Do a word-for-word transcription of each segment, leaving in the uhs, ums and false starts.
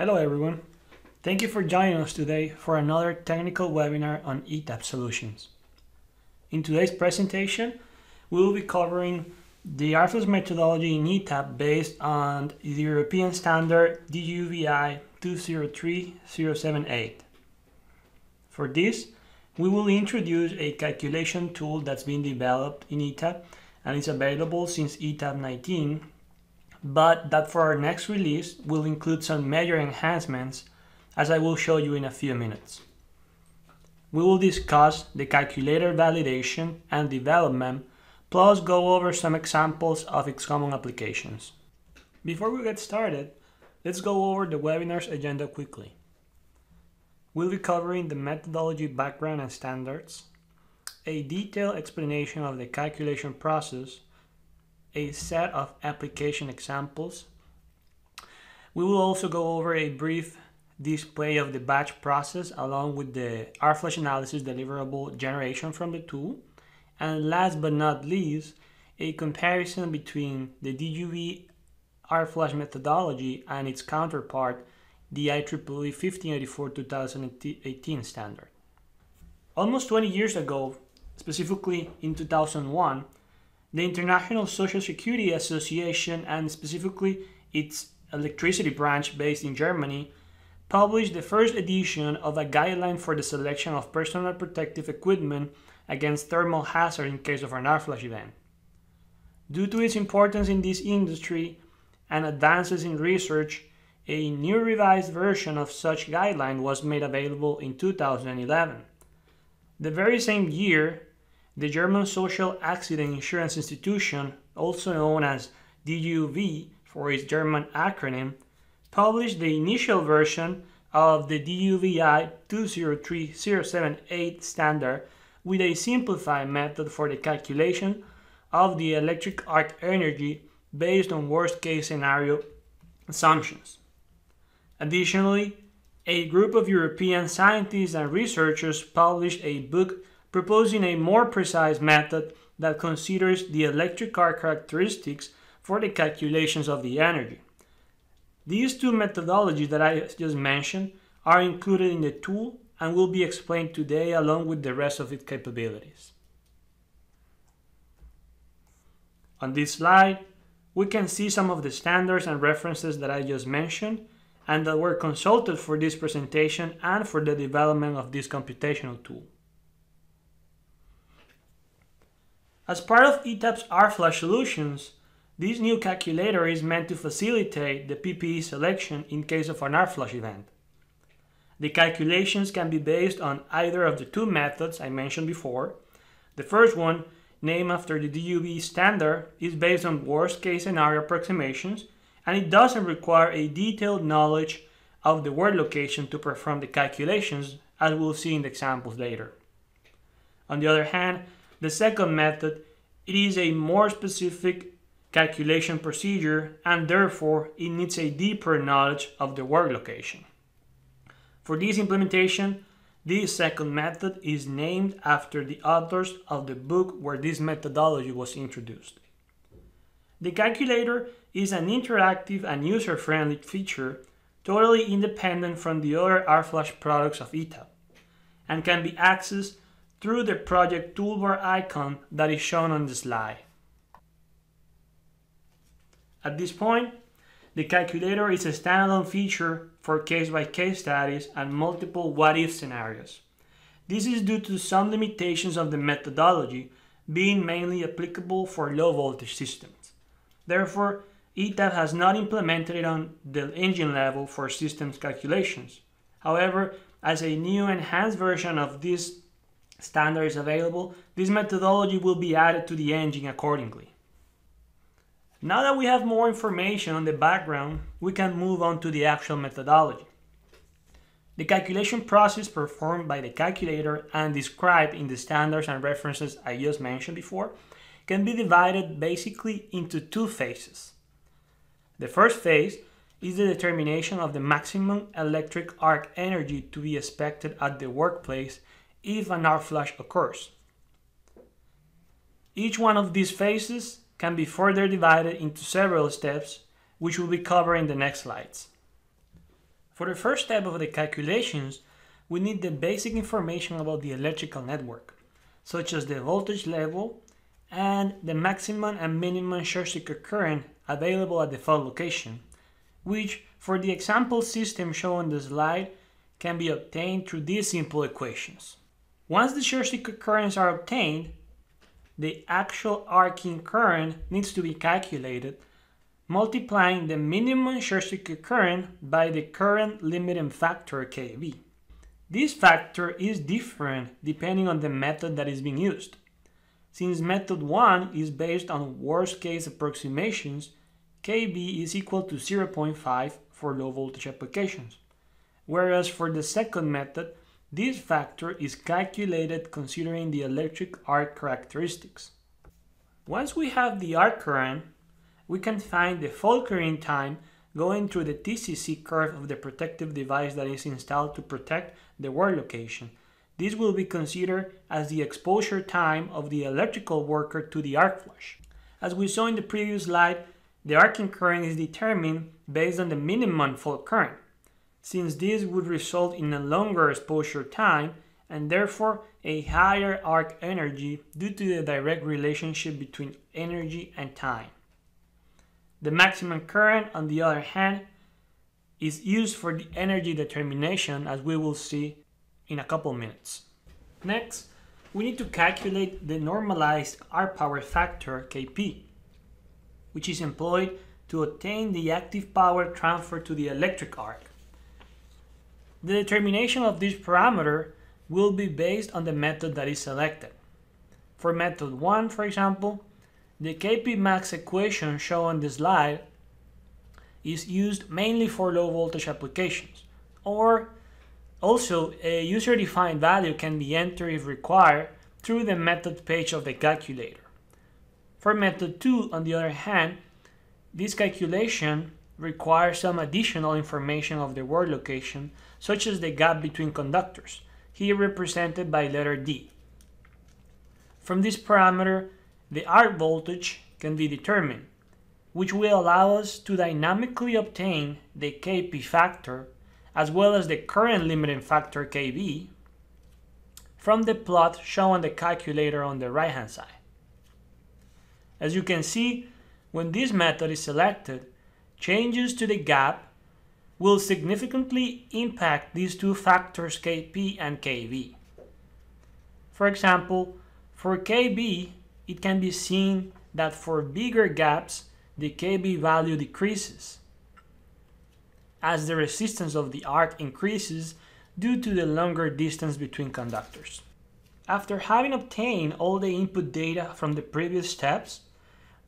Hello everyone, thank you for joining us today for another technical webinar on E TAP solutions. In today's presentation, we will be covering the R F L S methodology in E TAP based on the European standard D G U V I two oh three dash zero seven eight. For this, we will introduce a calculation tool that's been developed in E TAP and is available since E TAP nineteen, but that for our next release will include some major enhancements, as I will show you in a few minutes. We will discuss the calculator validation and development, plus go over some examples of its common applications. Before we get started, let's go over the webinar's agenda quickly. We'll be covering the methodology background and standards, a detailed explanation of the calculation process, a set of application examples. We will also go over a brief display of the batch process along with the R F L S analysis deliverable generation from the tool. And last but not least, a comparison between the D G U V R F L S methodology and its counterpart, the I triple E fifteen eighty-four dash twenty eighteen standard. Almost twenty years ago, specifically in two thousand one, the International Social Security Association, and specifically its electricity branch based in Germany, published the first edition of a guideline for the selection of personal protective equipment against thermal hazard in case of an R F L S event. Due to its importance in this industry and advances in research, a new revised version of such guideline was made available in two thousand eleven. The very same year, the German Social Accident Insurance Institution, also known as D G U V for its German acronym, published the initial version of the D G U V I two oh three dash zero seven eight standard with a simplified method for the calculation of the electric arc energy based on worst-case scenario assumptions. Additionally, a group of European scientists and researchers published a book proposing a more precise method that considers the electric arc characteristics for the calculations of the energy. These two methodologies that I just mentioned are included in the tool and will be explained today along with the rest of its capabilities. On this slide, we can see some of the standards and references that I just mentioned and that were consulted for this presentation and for the development of this computational tool. As part of E TAP's R F L S solutions, this new calculator is meant to facilitate the P P E selection in case of an R F L S event. The calculations can be based on either of the two methods I mentioned before. The first one, named after the D G U V standard, is based on worst-case scenario approximations, and it doesn't require a detailed knowledge of the word location to perform the calculations, as we'll see in the examples later. On the other hand, the second method, it is a more specific calculation procedure and therefore it needs a deeper knowledge of the work location. For this implementation, this second method is named after the authors of the book where this methodology was introduced. The calculator is an interactive and user-friendly feature totally independent from the other R F L S products of E TAP and can be accessed through the project toolbar icon that is shown on the slide. At this point, the calculator is a standalone feature for case-by-case studies and multiple what-if scenarios. This is due to some limitations of the methodology being mainly applicable for low-voltage systems. Therefore, E TAP has not implemented it on the engine level for systems calculations. However, as a new enhanced version of this standard is available, this methodology will be added to the engine accordingly. Now that we have more information on the background, we can move on to the actual methodology. The calculation process performed by the calculator and described in the standards and references I just mentioned before can be divided basically into two phases. The first phase is the determination of the maximum electric arc energy to be expected at the workplace if an R F L S occurs. Each one of these phases can be further divided into several steps, which we'll be covering in the next slides. For the first step of the calculations, we need the basic information about the electrical network, such as the voltage level and the maximum and minimum short circuit current available at the default location, which for the example system shown on the slide can be obtained through these simple equations. Once the short circuit currents are obtained, the actual arcing current needs to be calculated, multiplying the minimum short circuit current by the current limiting factor K V. This factor is different depending on the method that is being used. Since method one is based on worst case approximations, K V is equal to zero point five for low voltage applications, whereas for the second method, this factor is calculated considering the electric arc characteristics. Once we have the arc current, we can find the Folkering time going through the T C C curve of the protective device that is installed to protect the work location. This will be considered as the exposure time of the electrical worker to the arc flash. As we saw in the previous slide, the arcing current is determined based on the minimum fault current, since this would result in a longer exposure time and therefore a higher arc energy due to the direct relationship between energy and time. The maximum current, on the other hand, is used for the energy determination, as we will see in a couple minutes. Next, we need to calculate the normalized arc power factor K P, which is employed to obtain the active power transferred to the electric arc. The determination of this parameter will be based on the method that is selected. For method one, for example, the K P max equation shown on the slide is used mainly for low voltage applications, or also a user-defined value can be entered if required through the method page of the calculator. For method two, on the other hand, this calculation requires some additional information of the work location, such as the gap between conductors, here represented by letter D. From this parameter, the arc voltage can be determined, which will allow us to dynamically obtain the K P factor as well as the current limiting factor K V from the plot shown on the calculator on the right hand side. As you can see, when this method is selected, changes to the gap will significantly impact these two factors K P and K V. For example, for K V, it can be seen that for bigger gaps, the K V value decreases as the resistance of the arc increases due to the longer distance between conductors. After having obtained all the input data from the previous steps,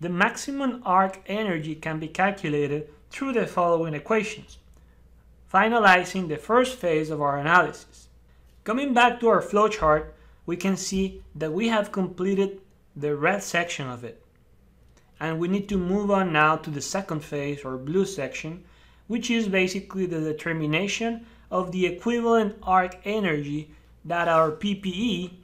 the maximum arc energy can be calculated through the following equations, finalizing the first phase of our analysis. Coming back to our flowchart, we can see that we have completed the red section of it, and we need to move on now to the second phase, or blue section, which is basically the determination of the equivalent arc energy that our P P E,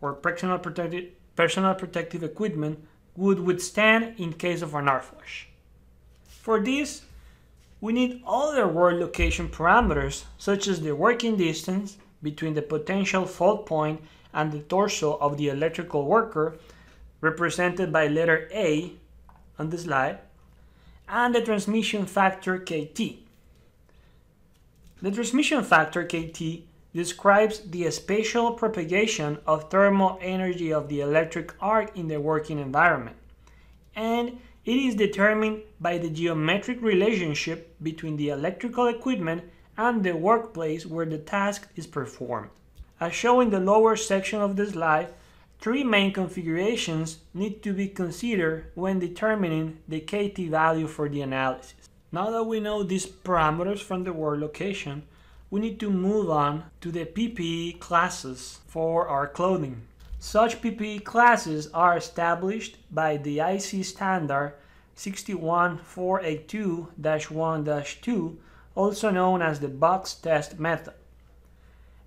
or personal protective, personal protective equipment, would withstand in case of an arc flash. For this, we need other work location parameters, such as the working distance between the potential fault point and the torso of the electrical worker, represented by letter A on the slide, and the transmission factor K T. The transmission factor K T describes the spatial propagation of thermal energy of the electric arc in the working environment, and it is determined by the geometric relationship between the electrical equipment and the workplace where the task is performed. As shown in the lower section of the slide, three main configurations need to be considered when determining the K T value for the analysis. Now that we know these parameters from the work location, we need to move on to the P P E classes for our clothing. Such P P E classes are established by the I E C standard six one four eight two dash one dash two, also known as the box test method.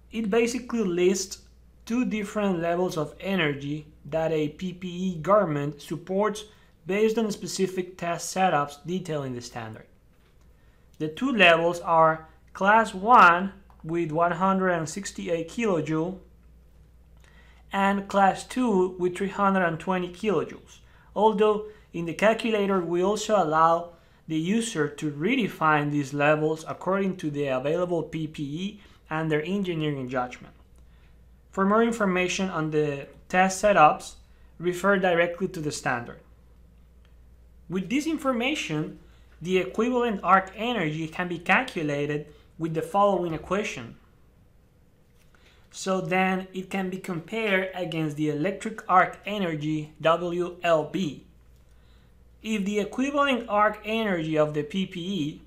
It basically lists two different levels of energy that a P P E garment supports based on specific test setups detailed in the standard. The two levels are class one with one hundred sixty-eight kilojoules and class two with three hundred twenty kilojoules. Although in the calculator we also allow the user to redefine these levels according to the available P P E and their engineering judgment. For more information on the test setups, refer directly to the standard. With this information, the equivalent arc energy can be calculated with the following equation. So then it can be compared against the electric arc energy W L B. If the equivalent arc energy of the P P E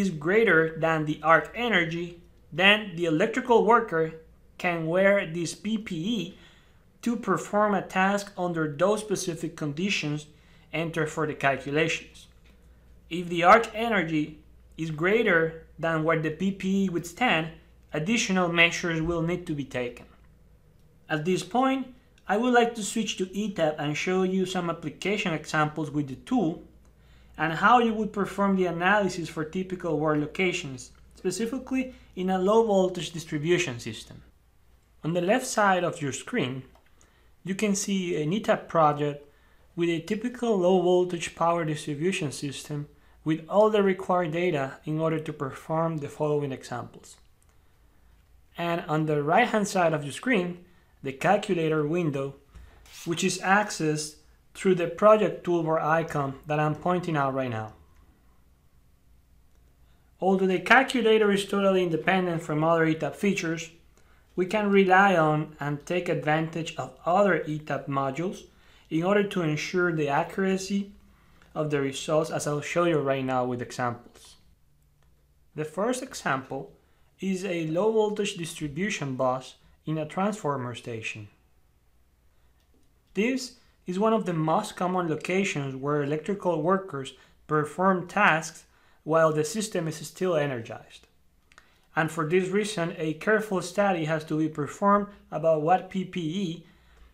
is greater than the arc energy, then the electrical worker can wear this P P E to perform a task under those specific conditions entered for the calculations. If the arc energy is greater than what the P P E withstand, additional measures will need to be taken. At this point, I would like to switch to E TAP and show you some application examples with the tool and how you would perform the analysis for typical work locations, specifically in a low voltage distribution system. On the left side of your screen, you can see an E TAP project with a typical low voltage power distribution system with all the required data in order to perform the following examples. And on the right hand side of your screen, the calculator window, which is accessed through the project toolbar icon that I'm pointing out right now. Although the calculator is totally independent from other E TAP features, we can rely on and take advantage of other E TAP modules in order to ensure the accuracy of the results, as I'll show you right now with examples. The first example is a low voltage distribution bus in a transformer station. This is one of the most common locations where electrical workers perform tasks while the system is still energized. And for this reason, a careful study has to be performed about what P P E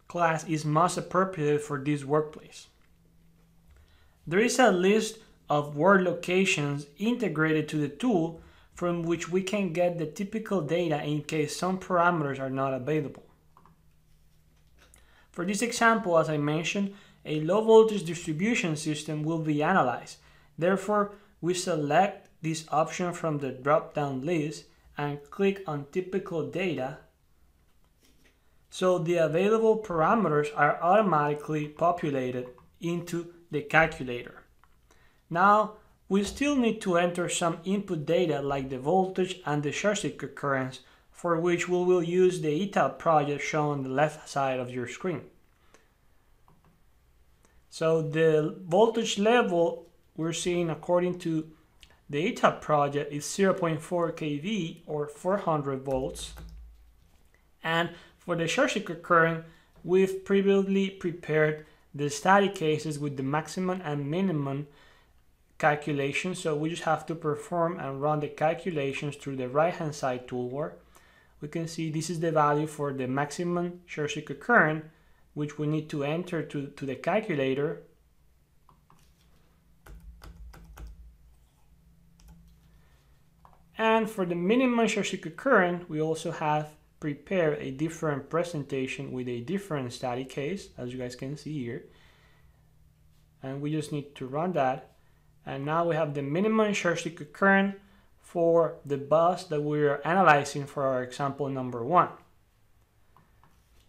class is most appropriate for this workplace. There is a list of work locations integrated to the tool from which we can get the typical data in case some parameters are not available. For this example, as I mentioned, a low voltage distribution system will be analyzed. Therefore, we select this option from the drop-down list and click on typical data, so the available parameters are automatically populated into the calculator. Now, we still need to enter some input data like the voltage and the short circuit currents, for which we will use the E TAP project shown on the left side of your screen. So the voltage level we're seeing according to the E TAP project is zero point four kV or four hundred volts. And for the short circuit current, we've previously prepared the study cases with the maximum and minimum calculation, so we just have to perform and run the calculations through the right hand side toolbar. We can see this is the value for the maximum short circuit current, which we need to enter to, to the calculator. And for the minimum short circuit current, we also have prepared a different presentation with a different study case, as you guys can see here. And we just need to run that. And now we have the minimum short circuit current for the bus that we are analyzing for our example number one.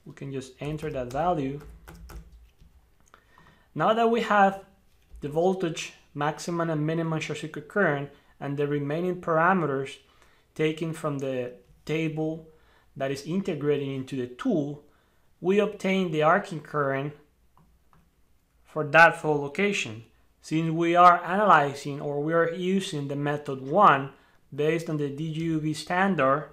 We can just enter that value. Now that we have the voltage, maximum and minimum short circuit current, and the remaining parameters taken from the table that is integrated into the tool, we obtain the arcing current for that fault location. Since we are analyzing or we are using the method one based on the D G U V standard,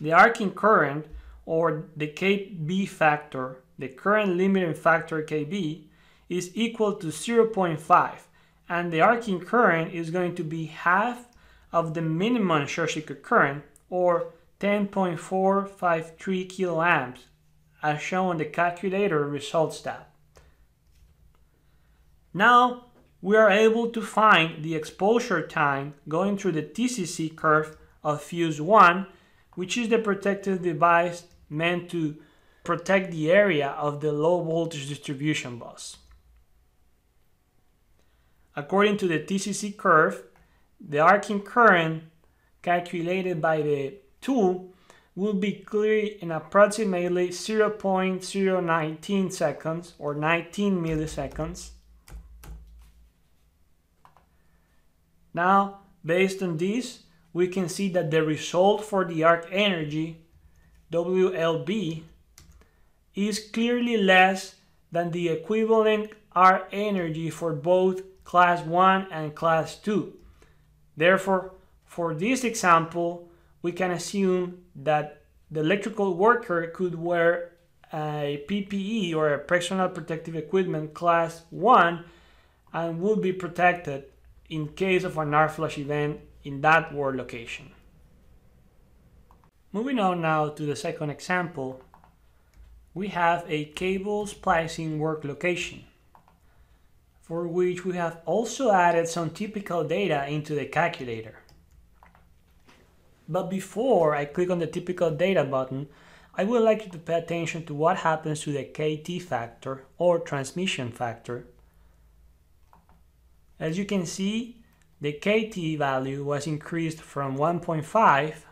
the arcing current or the K B factor, the current limiting factor K B, is equal to zero point five, and the arcing current is going to be half of the minimum short circuit current or ten point four five three kiloamps as shown on the calculator results tab. Now we are able to find the exposure time going through the T C C curve of fuse one, which is the protective device meant to protect the area of the low voltage distribution bus. According to the T C C curve, the arcing current calculated by the tool will be cleared in approximately zero point zero one nine seconds or nineteen milliseconds. Now, based on this, we can see that the result for the arc energy, W L B, is clearly less than the equivalent arc energy for both class one and class two. Therefore, for this example, we can assume that the electrical worker could wear a P P E or a personal protective equipment class one and would be protected in case of an arc flash event in that ward location. Moving on now to the second example, we have a cable splicing work location, for which we have also added some typical data into the calculator. But before I click on the typical data button, I would like you to pay attention to what happens to the K T factor or transmission factor. As you can see, the K T value was increased from one point five,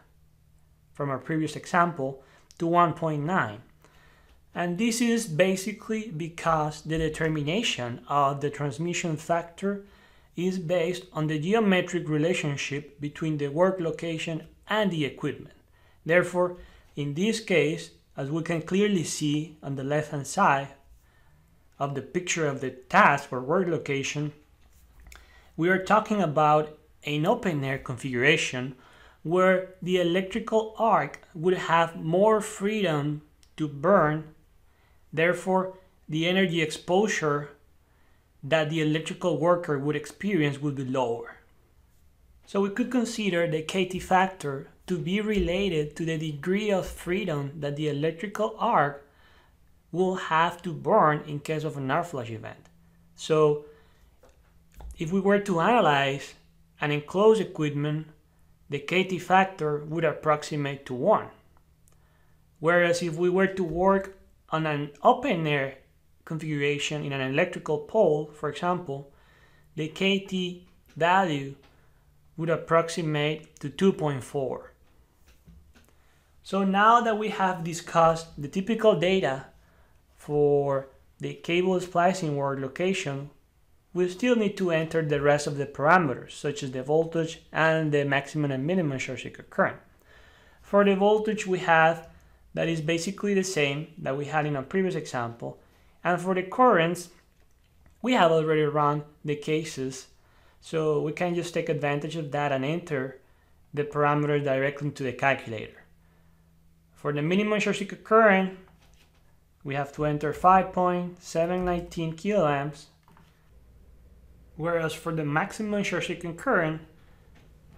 from our previous example, to one point nine. And this is basically because the determination of the transmission factor is based on the geometric relationship between the work location and the equipment. Therefore, in this case, as we can clearly see on the left-hand side of the picture of the task or work location, we are talking about an open-air configuration where the electrical arc would have more freedom to burn. Therefore, the energy exposure that the electrical worker would experience would be lower. So we could consider the K T factor to be related to the degree of freedom that the electrical arc will have to burn in case of an arc flash event. So, if we were to analyze an enclosed equipment, the K T factor would approximate to one. Whereas if we were to work on an open-air configuration in an electrical pole, for example, the K T value would approximate to two point four. So now that we have discussed the typical data for the cable splicing work location, we still need to enter the rest of the parameters, such as the voltage and the maximum and minimum short circuit current. For the voltage we have, that is basically the same that we had in our previous example. And for the currents, we have already run the cases, so we can just take advantage of that and enter the parameters directly into the calculator. For the minimum short circuit current, we have to enter five point seven one nine kiloamps. Whereas for the maximum short circuit current,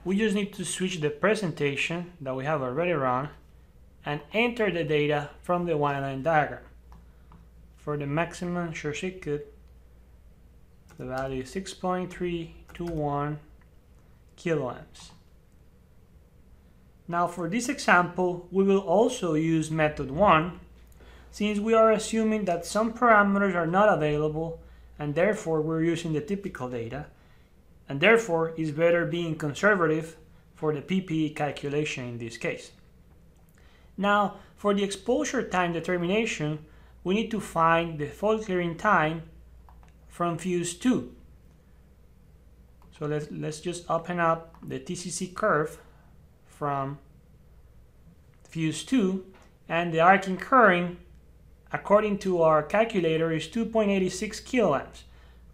we just need to switch the presentation that we have already run and enter the data from the Y line diagram. For the maximum short circuit, the value is six point three two one kiloamps. Now for this example, we will also use method one, since we are assuming that some parameters are not available and therefore we're using the typical data, and therefore it's better being conservative for the P P E calculation in this case. Now, for the exposure time determination, we need to find the fault clearing time from fuse two. So let's, let's just open up the T C C curve from fuse two, and the arcing current according to our calculator is two point eight six kiloamps.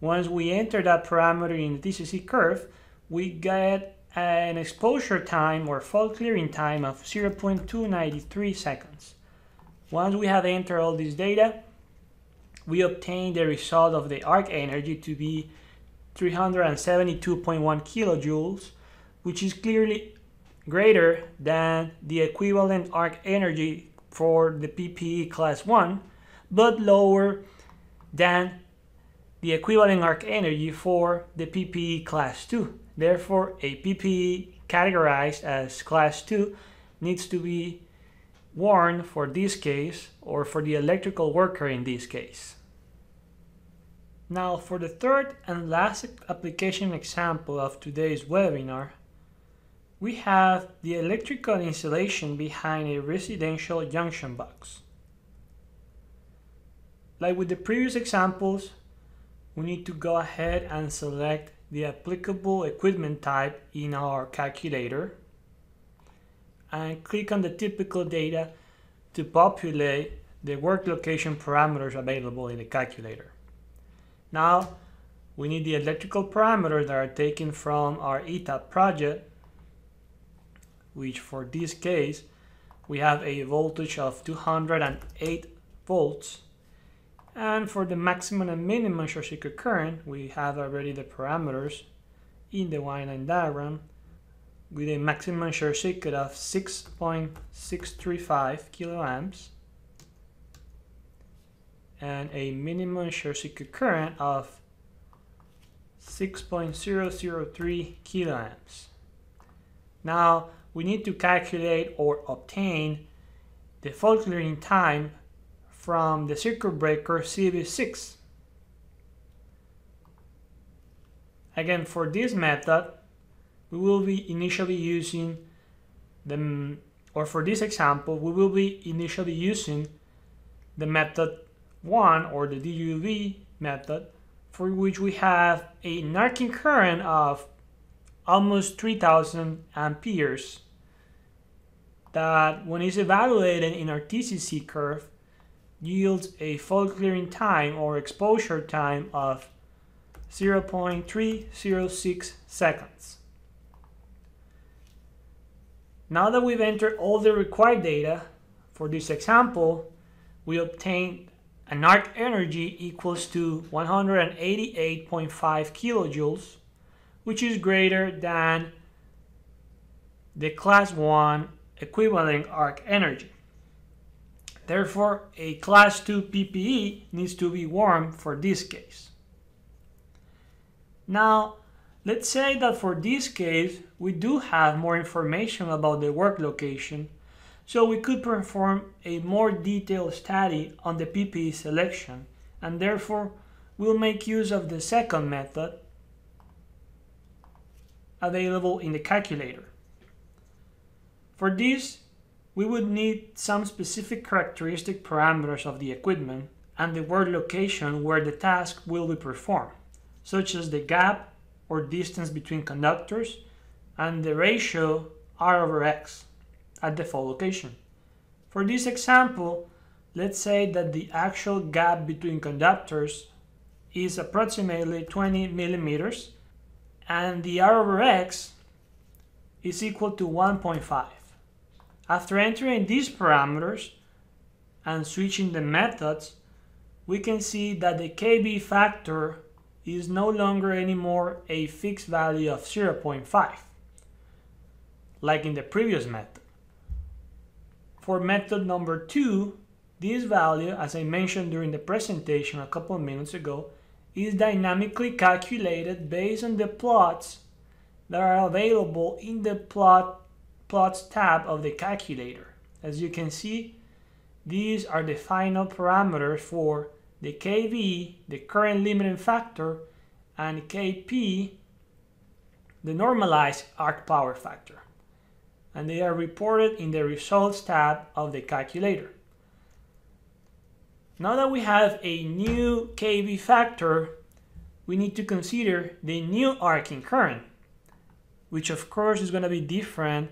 Once we enter that parameter in the T C C curve, we get an exposure time or fault clearing time of zero point two nine three seconds. Once we have entered all this data, we obtain the result of the arc energy to be three hundred seventy-two point one kilojoules, which is clearly greater than the equivalent arc energy for the P P E class one, but lower than the equivalent arc energy for the P P E class two. Therefore, a P P E categorized as class two needs to be worn for this case, or for the electrical worker in this case. Now, for the third and last application example of today's webinar, we have the electrical installation behind a residential junction box. Like with the previous examples, we need to go ahead and select the applicable equipment type in our calculator and click on the typical data to populate the work location parameters available in the calculator. Now, we need the electrical parameters that are taken from our E TAP project, which for this case, we have a voltage of two hundred eight volts. And for the maximum and minimum short circuit current, we have already the parameters in the wiring diagram with a maximum short circuit of six point six three five kiloamps and a minimum short circuit current of six point zero zero three kiloamps. Now, we need to calculate or obtain the fault-clearing time from the circuit breaker C B six. Again, for this method, we will be initially using the, or for this example, we will be initially using the method one, or the D G U V method, for which we have an arcing current of almost three thousand amperes that, when it's evaluated in our T C C curve, yields a fault clearing time or exposure time of zero point three zero six seconds. Now that we've entered all the required data for this example, we obtained an arc energy equals to one hundred eighty-eight point five kilojoules, which is greater than the class one equivalent arc energy. Therefore, a class two P P E needs to be worn for this case. Now, let's say that for this case, we do have more information about the work location, so we could perform a more detailed study on the P P E selection, and therefore, we'll make use of the second method available in the calculator. For this, we would need some specific characteristic parameters of the equipment and the work location where the task will be performed, such as the gap or distance between conductors and the ratio R over X at the fault location. For this example, let's say that the actual gap between conductors is approximately twenty millimeters and the R over X is equal to one point five. After entering these parameters and switching the methods, we can see that the K B factor is no longer anymore a fixed value of zero point five, like in the previous method. For method number two, this value, as I mentioned during the presentation a couple of minutes ago, is dynamically calculated based on the plots that are available in the plot Plots tab of the calculator. As you can see, these are the final parameters for the K V, the current limiting factor, and K P, the normalized arc power factor. And they are reported in the results tab of the calculator. Now that we have a new K V factor, we need to consider the new arcing current, which of course is going to be different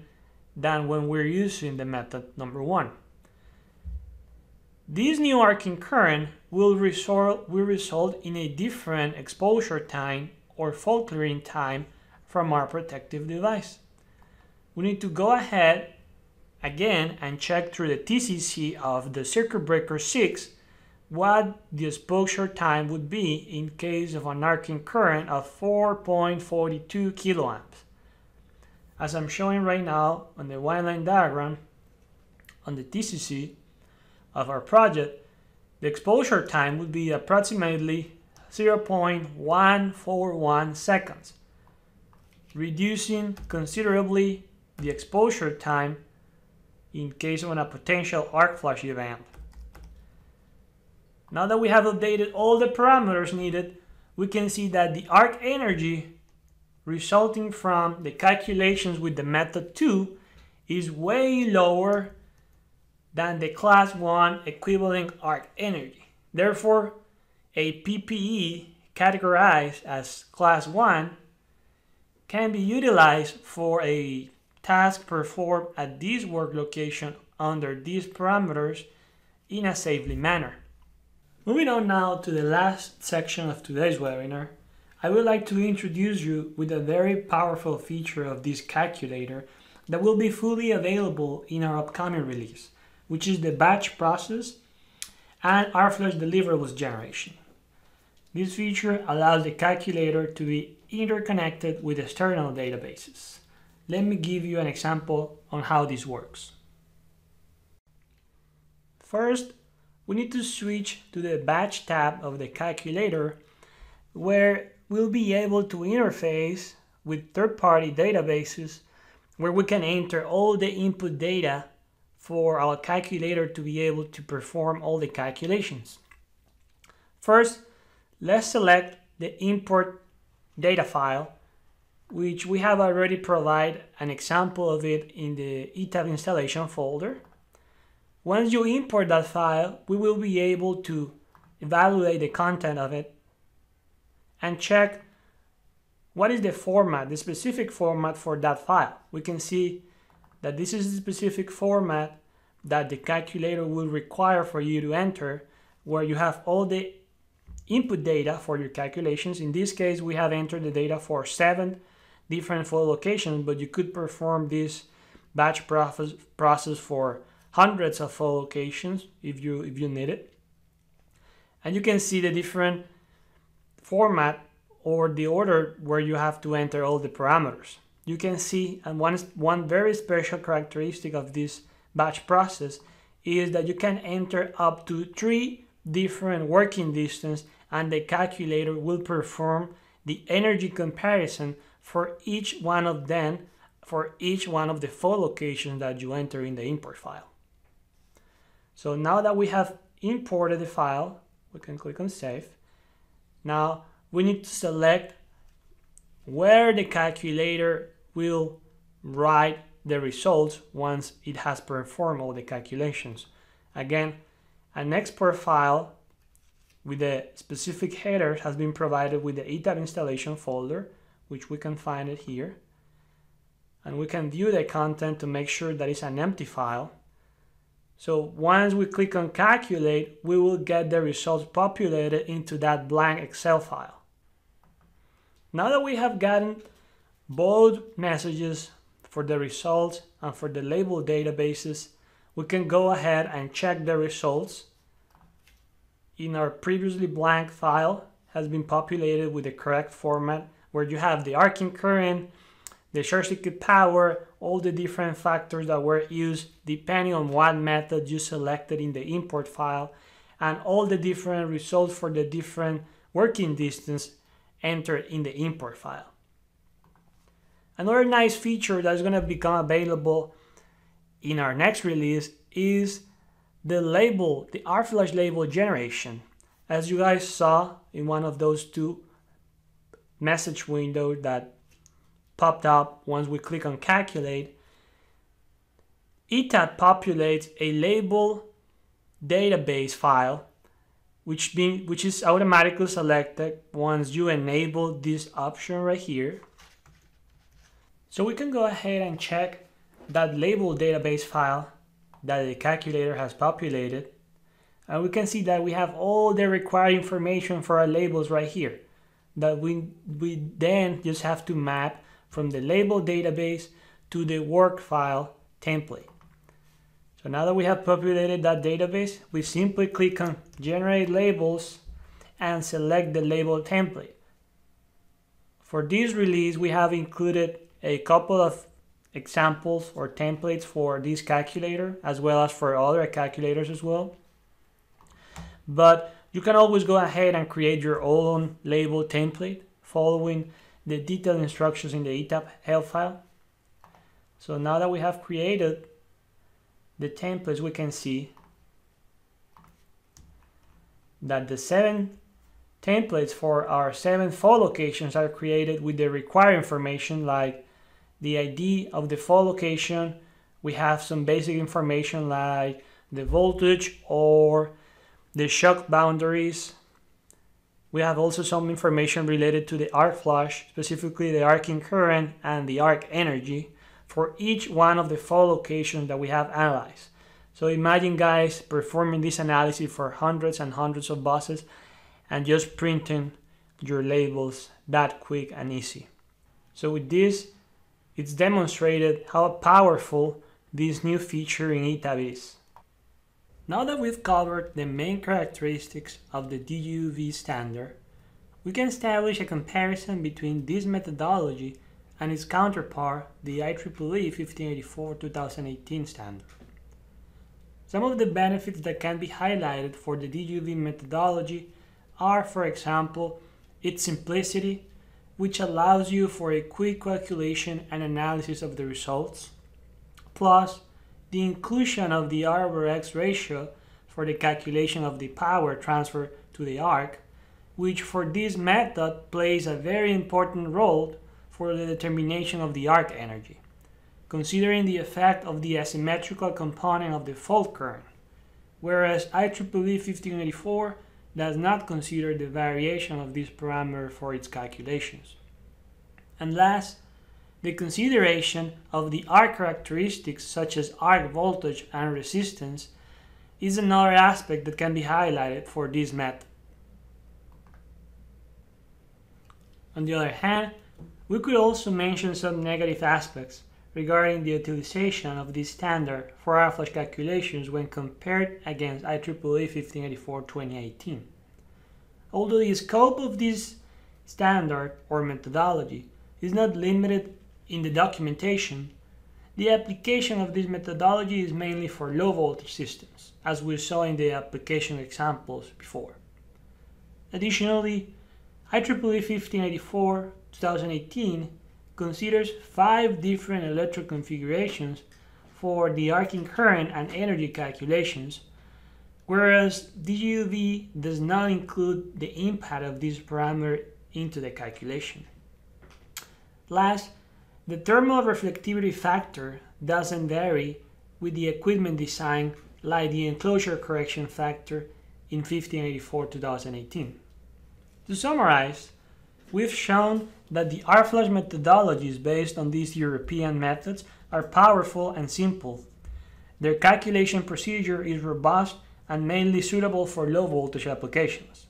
than when we're using the method number one. This new arcing current will result, will result in a different exposure time or fault clearing time from our protective device. We need to go ahead again and check through the T C C of the circuit breaker six what the exposure time would be in case of an arcing current of four point four two kiloamps. As I'm showing right now on the Y line diagram on the T C C of our project, the exposure time would be approximately zero point one four one seconds, reducing considerably the exposure time in case of a potential arc flash event. Now that we have updated all the parameters needed, we can see that the arc energy resulting from the calculations with the method two is way lower than the class one equivalent arc energy. Therefore, a P P E categorized as class one can be utilized for a task performed at this work location under these parameters in a safely manner. Moving on now to the last section of today's webinar, I would like to introduce you with a very powerful feature of this calculator that will be fully available in our upcoming release, which is the batch process and arc flash deliverables generation. This feature allows the calculator to be interconnected with external databases. Let me give you an example on how this works. First, we need to switch to the Batch tab of the calculator, where we'll be able to interface with third-party databases, where we can enter all the input data for our calculator to be able to perform all the calculations. First, let's select the import data file, which we have already provided an example of it in the E TAP installation folder. Once you import that file, we will be able to evaluate the content of it and check what is the format, the specific format for that file. We can see that this is the specific format that the calculator will require for you to enter, where you have all the input data for your calculations. In this case, we have entered the data for seven different flow locations, but you could perform this batch process for hundreds of flow locations if you if you need it. And you can see the different format or the order where you have to enter all the parameters. You can see, and one one very special characteristic of this batch process is that you can enter up to three different working distance, and the calculator will perform the energy comparison for each one of them, for each one of the flow locations that you enter in the import file. So now that we have imported the file, we can click on Save. Now we need to select where the calculator will write the results once it has performed all the calculations. Again, an export file with a specific header has been provided with the E TAP installation folder, which we can find it here. And we can view the content to make sure that it's an empty file. So once we click on Calculate, we will get the results populated into that blank Excel file. Now that we have gotten both messages for the results and for the label databases, we can go ahead and check the results in our previously blank file has been populated with the correct format, where you have the arcing current, the short circuit power, all the different factors that were used depending on what method you selected in the import file, and all the different results for the different working distance entered in the import file. Another nice feature that's going to become available in our next release is the label, the arc flash label generation. As you guys saw in one of those two message windows that popped up once we click on Calculate, E TAP populates a label database file, which, being, which is automatically selected once you enable this option right here. So we can go ahead and check that label database file that the calculator has populated, and we can see that we have all the required information for our labels right here, that we, we then just have to map from the label database to the work file template. So now that we have populated that database, we simply click on Generate Labels and select the label template. For this release, we have included a couple of examples or templates for this calculator, as well as for other calculators as well. But You can always go ahead and create your own label template following the detailed instructions in the E TAP help file. So now that we have created the templates, we can see that the seven templates for our seven fall locations are created with the required information like the I D of the fall location. We have some basic information like the voltage or the shock boundaries. We have also some information related to the arc flash, specifically the arcing current and the arc energy for each one of the fall locations that we have analyzed. So imagine, guys, performing this analysis for hundreds and hundreds of buses and just printing your labels that quick and easy. So with this, it's demonstrated how powerful this new feature in E TAP is. Now that we've covered the main characteristics of the D G U V standard, we can establish a comparison between this methodology and its counterpart, the I triple E fifteen eighty-four dash twenty eighteen standard. Some of the benefits that can be highlighted for the D G U V methodology are, for example, its simplicity, which allows you for a quick calculation and analysis of the results, plus the inclusion of the R over X ratio for the calculation of the power transfer to the arc, which for this method plays a very important role for the determination of the arc energy, considering the effect of the asymmetrical component of the fault current, whereas I triple E fifteen eighty-four does not consider the variation of this parameter for its calculations. And last, the consideration of the arc characteristics such as arc voltage and resistance is another aspect that can be highlighted for this method. On the other hand, we could also mention some negative aspects regarding the utilization of this standard for arc flash calculations when compared against I triple E fifteen eighty-four dash twenty eighteen. Although the scope of this standard or methodology is not limited in the documentation, the application of this methodology is mainly for low voltage systems, as we saw in the application examples before. Additionally, I triple E fifteen eighty-four dash twenty eighteen considers five different electric configurations for the arcing current and energy calculations, whereas D G U V does not include the impact of this parameter into the calculation. Last, the thermal reflectivity factor doesn't vary with the equipment design like the enclosure correction factor in fifteen eighty-four dash twenty eighteen. To summarize, we've shown that the arc flash methodologies based on these European methods are powerful and simple. Their calculation procedure is robust and mainly suitable for low voltage applications.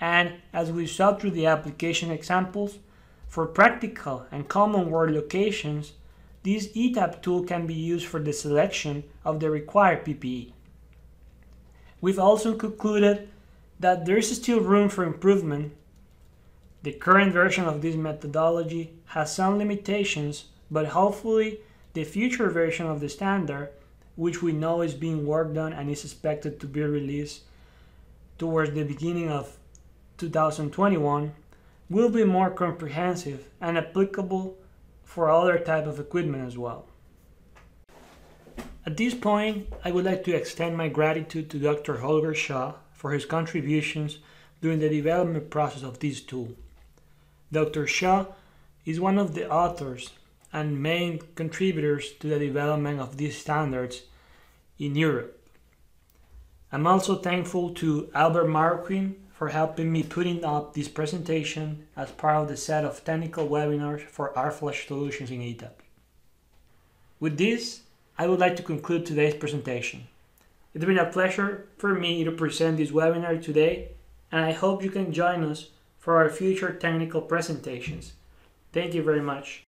And as we saw through the application examples, for practical and common world locations, this E TAP tool can be used for the selection of the required P P E. We've also concluded that there is still room for improvement. The current version of this methodology has some limitations, but hopefully the future version of the standard, which we know is being worked on and is expected to be released towards the beginning of two thousand twenty-one, will be more comprehensive and applicable for other type of equipment as well. At this point, I would like to extend my gratitude to Doctor Holger Schaub for his contributions during the development process of this tool. Doctor Shaw is one of the authors and main contributors to the development of these standards in Europe. I'm also thankful to Albert Marquin for helping me putting up this presentation as part of the set of technical webinars for arc flash solutions in E TAP. With this, I would like to conclude today's presentation. It's been a pleasure for me to present this webinar today, and I hope you can join us for our future technical presentations. Thank you very much.